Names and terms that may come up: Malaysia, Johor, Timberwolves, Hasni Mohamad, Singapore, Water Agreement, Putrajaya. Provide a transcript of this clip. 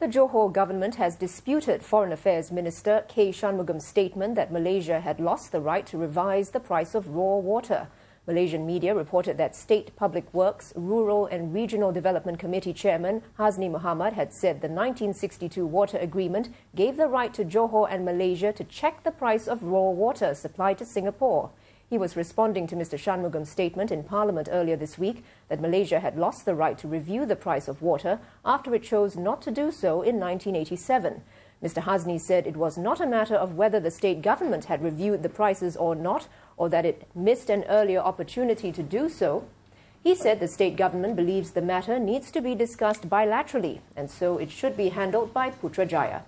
The Johor government has disputed Foreign Affairs Minister K. Shanmugam's statement that Malaysia had lost the right to revise the price of raw water. Malaysian media reported that State Public Works, Rural and Regional Development Committee Chairman Hasni Mohamad had said the 1962 Water Agreement gave the right to Johor and Malaysia to check the price of raw water supplied to Singapore. He was responding to Mr. Shanmugam's statement in Parliament earlier this week that Malaysia had lost the right to review the price of water after it chose not to do so in 1987. Mr. Hasni said it was not a matter of whether the state government had reviewed the prices or not, or that it missed an earlier opportunity to do so. He said the state government believes the matter needs to be discussed bilaterally, and so it should be handled by Putrajaya.